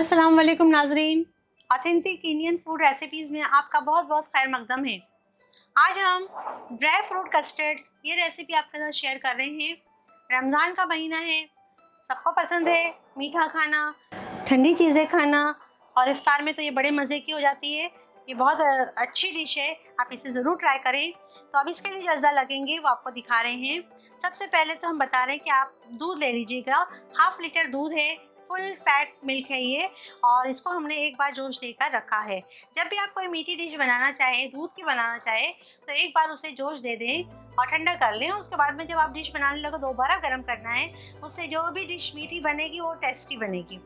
अस्सलाम वालेकुम नाजरीन, ऑथेंटिक इंडियन फूड रेसिपीज़ में आपका बहुत बहुत खैर मकदम है। आज हम ड्राई फ्रूट कस्टर्ड ये रेसिपी आपके साथ शेयर कर रहे हैं। रमज़ान का महीना है, सबको पसंद है मीठा खाना, ठंडी चीज़ें खाना और इफ्तार में तो ये बड़े मज़े की हो जाती है। ये बहुत अच्छी डिश है, आप इसे ज़रूर ट्राई करें। तो अब इसके लिए ज़्यादा लगेंगे वो आपको दिखा रहे हैं। सबसे पहले तो हम बता रहे हैं कि आप दूध ले लीजिएगा। 1/2 लीटर दूध है, फुल फैट मिल्क है ये, और इसको हमने एक बार जोश देकर रखा है। जब भी आप कोई मीठी डिश बनाना चाहे, दूध की बनाना चाहे, तो एक बार उसे जोश दे दें और ठंडा कर लें। उसके बाद में जब आप डिश बनाने लगो दोबारा गर्म करना है, उससे जो भी डिश मीठी बनेगी वो टेस्टी बनेगी।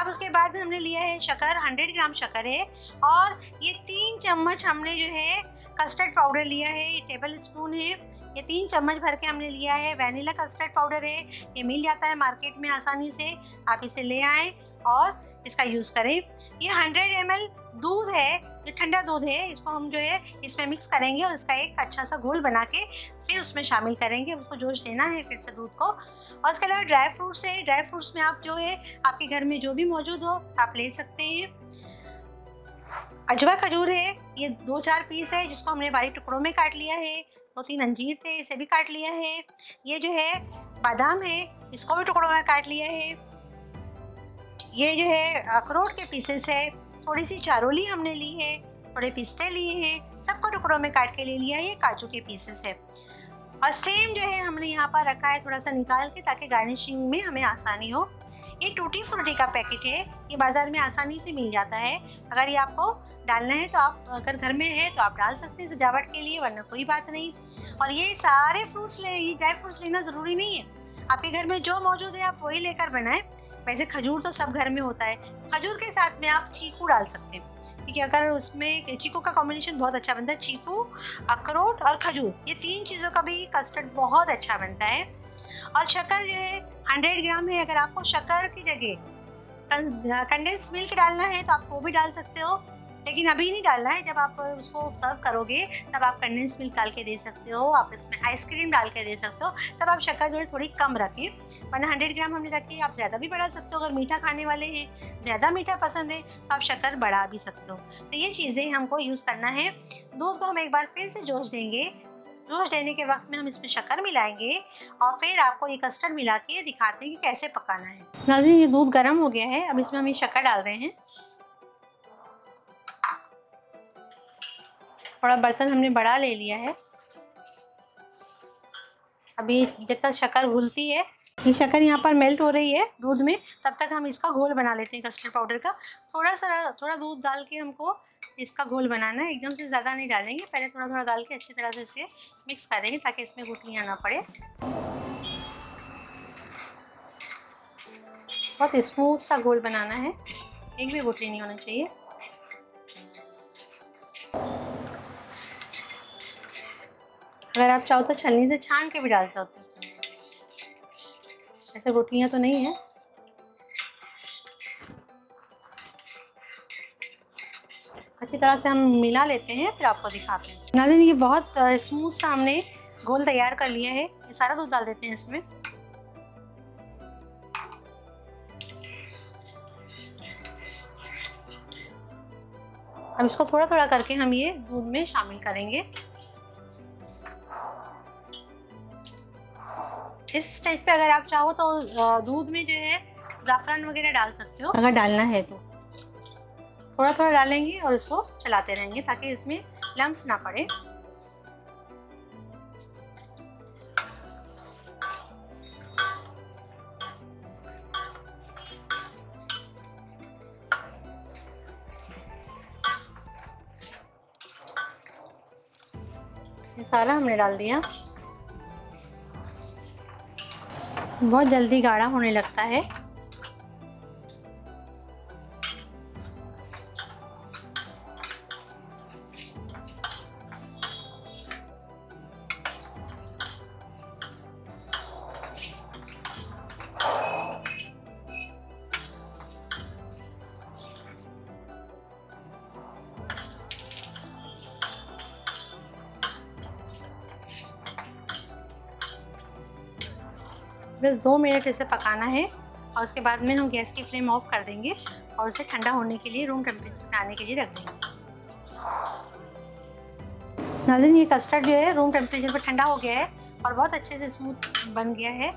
अब उसके बाद हमने लिया है शक्कर, 100 ग्राम शक्कर है, और ये 3 चम्मच हमने जो है कस्टर्ड पाउडर लिया है, ये टेबल स्पून है। ये 3 चम्मच भर के हमने लिया है। वैनिला कस्टर्ड पाउडर है, ये मिल जाता है मार्केट में आसानी से, आप इसे ले आएँ और इसका यूज़ करें। ये 100 ml दूध है, ये ठंडा दूध है, इसको हम जो है इसमें मिक्स करेंगे और इसका एक अच्छा सा घोल बना के फिर उसमें शामिल करेंगे। उसको जोश देना है फिर से दूध को। और इसके अलावा ड्राई फ्रूट्स है, ड्राई फ्रूट्स में आप जो है आपके घर में जो भी मौजूद हो आप ले सकते हैं। अजवा खजूर है, ये 2-4 पीस है, जिसको हमने बारीक टुकड़ों में काट लिया है। 2-3 अंजीर थे, इसे भी काट लिया है। ये जो है बादाम है, इसको भी टुकड़ों में काट लिया है। ये जो है अखरोट के पीसेस है, थोड़ी सी चारोली हमने ली है, थोड़े पिस्ते लिए हैं, सबको टुकड़ों में काट के ले लिया है। ये काजू के पीसेस है और सेम जो है हमने यहाँ पर रखा है थोड़ा सा निकाल के, ताकि गार्निशिंग में हमें आसानी हो। ये टूटी फ्रूटी का पैकेट है, ये बाज़ार में आसानी से मिल जाता है। अगर ये आपको डालना है तो आप, अगर घर में है तो आप डाल सकते हैं सजावट के लिए, वरना कोई बात नहीं। और ये सारे फ्रूट्स ये ड्राई फ्रूट्स लेना ज़रूरी नहीं है, आपके घर में जो मौजूद है आप वही लेकर बनाएं। वैसे खजूर तो सब घर में होता है। खजूर के साथ में आप चीकू डाल सकते हैं, क्योंकि अगर उसमें चीकू का कॉम्बिनेशन बहुत अच्छा बनता है। चीकू, अखरोट और खजूर, ये 3 चीज़ों का भी कस्टर्ड बहुत अच्छा बनता है। और शक्कर जो है 100 ग्राम है। अगर आपको शक्कर की जगह कंडेंस मिल्क डालना है तो आप वो भी डाल सकते हो, लेकिन अभी नहीं डालना है। जब आप उसको सर्व करोगे तब आप कंडेंस मिल्क डाल के दे सकते हो, आप इसमें आइसक्रीम डाल के दे सकते हो। तब आप शक्कर जो है थोड़ी कम रखें, वरना 100 ग्राम हमने रखी, आप ज़्यादा भी बढ़ा सकते हो। अगर मीठा खाने वाले हैं, ज़्यादा मीठा पसंद है, तो आप शक्कर बढ़ा भी सकते हो। तो ये चीज़ें हमको यूज़ करना है। दूध को हम एक बार फिर से जोश देंगे। जोश देने के वक्त में हम इसमें शक्कर मिलाएंगे और फिर आपको ये कस्टर्ड मिला के दिखाते हैं कि कैसे पकाना है। नाज़रीन, ये दूध गर्म हो गया है, अब इसमें हम ये शक्कर डाल रहे हैं। थोड़ा बर्तन हमने बड़ा ले लिया है। अभी जब तक शक्कर घुलती है, ये शक्कर यहाँ पर मेल्ट हो रही है दूध में, तब तक हम इसका घोल बना लेते हैं कस्टर्ड पाउडर का। थोड़ा दूध डाल के हमको इसका घोल बनाना है, एकदम से ज़्यादा नहीं डालेंगे। पहले थोड़ा थोड़ा डाल के अच्छी तरह से इसे मिक्स करेंगे ताकि इसमें गुठलियाँ ना पड़े। बहुत स्मूथ सा घोल बनाना है, एक भी गुठली नहीं होना चाहिए। अगर आप चाहो तो छलनी से छान के भी डाल सकते हो, ऐसे गुठलियाँ तो नहीं है। अच्छी तरह से हम मिला लेते हैं, फिर आपको दिखाते हैं। नाज़रीन, ये बहुत स्मूथ सा हमने घोल तैयार कर लिया है। ये सारा दूध डाल देते हैं इसमें। अब इसको थोड़ा थोड़ा करके हम ये दूध में शामिल करेंगे। इस स्टेज पे अगर आप चाहो तो दूध में जो है ज़ाफ़रान वगैरह डाल सकते हो, अगर डालना है तो। थोड़ा थोड़ा डालेंगे और इसको चलाते रहेंगे ताकि इसमें लम्स ना पड़े। ये सारा हमने डाल दिया। बहुत जल्दी गाढ़ा होने लगता है। बस 2 मिनट इसे पकाना है और उसके बाद में हम गैस की फ्लेम ऑफ कर देंगे और उसे ठंडा होने के लिए रूम टेम्परेचर पे आने के लिए रख देंगे। नाज़रीन ये कस्टर्ड जो है रूम टेम्परेचर पर ठंडा हो गया है और बहुत अच्छे से स्मूथ बन गया है।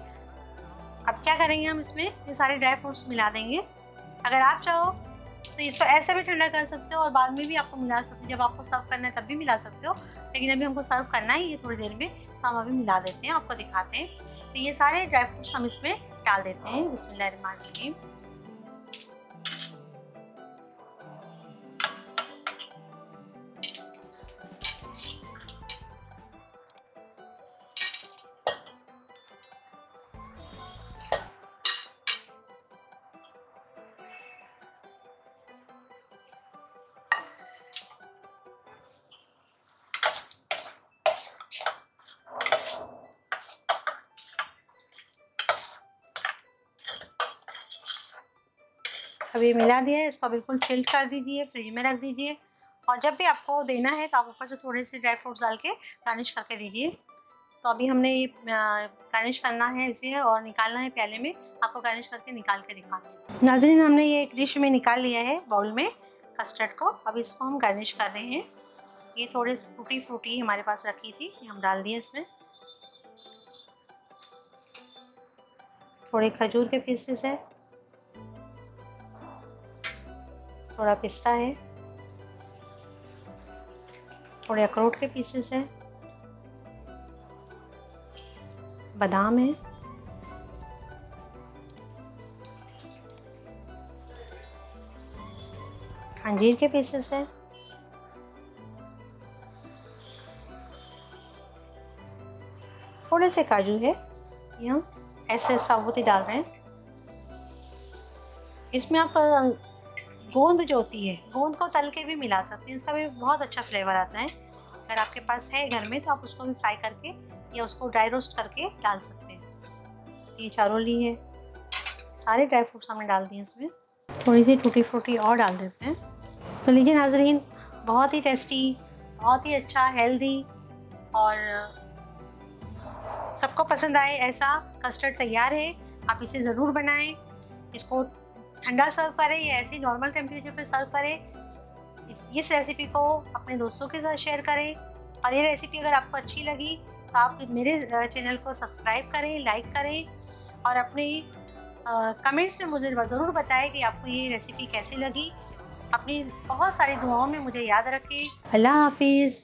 अब क्या करेंगे हम इसमें ये सारे ड्राई फ्रूट्स मिला देंगे। अगर आप चाहो तो इसको ऐसे भी ठंडा कर सकते हो और बाद में भी आपको मिला सकते हो, जब आपको सर्व करना है तब भी मिला सकते हो, लेकिन अभी हमको सर्व करना ही है थोड़ी देर में तो हम अभी मिला देते हैं, आपको दिखाते हैं। तो ये सारे ड्राई फ्रूट्स हम इसमें डाल देते हैं। बिस्मिल्लाहिर्रहमानिर्रहीम। अभी मिला दिया है, इसको बिल्कुल चिल्ड कर दीजिए, फ्रिज में रख दीजिए। और जब भी आपको देना है तो आप ऊपर से थोड़े से ड्राई फ्रूट्स डाल के गार्निश करके दीजिए। तो अभी हमने ये गार्निश करना है इसे और निकालना है प्याले में, आपको गार्निश करके निकाल के दिखाते हैं। नाज़रीन हमने ये एक डिश में निकाल लिया है बाउल में कस्टर्ड को, अब इसको हम गार्निश कर रहे हैं। ये थोड़े टूटी फ्रूटी हमारे पास रखी थी, हम डाल दिए इसमें। थोड़े खजूर के पीसेस है, थोड़ा पिस्ता है, थोड़े अखरोट के पीसेस हैं, बादाम है, अंजीर के पीसेस हैं, थोड़े से काजू है। ये हम ऐसे साबुती डाल रहे हैं। इसमें आप गोंद जो होती है गोंद को तल के भी मिला सकते हैं, इसका भी बहुत अच्छा फ्लेवर आता है। अगर आपके पास है घर में तो आप उसको भी फ्राई करके या उसको ड्राई रोस्ट करके डाल सकते हैं। ये चारोली है, सारे ड्राई फ्रूट्स हमने डाल दिए इसमें। थोड़ी सी टूटी फ्रूटी और डाल देते हैं। तो लीजिए नाजरीन, बहुत ही टेस्टी, बहुत ही अच्छा, हेल्दी और सबको पसंद आए ऐसा कस्टर्ड तैयार है। आप इसे ज़रूर बनाएँ। इसको ठंडा सर्व करें या ऐसे नॉर्मल टेम्परेचर पर सर्व करें। इस रेसिपी को अपने दोस्तों के साथ शेयर करें। और ये रेसिपी अगर आपको अच्छी लगी तो आप मेरे चैनल को सब्सक्राइब करें, लाइक करें और अपने कमेंट्स में मुझे ज़रूर बताएं कि आपको ये रेसिपी कैसी लगी। अपनी बहुत सारी दुआओं में मुझे याद रखें। अल्लाह हाफिज़।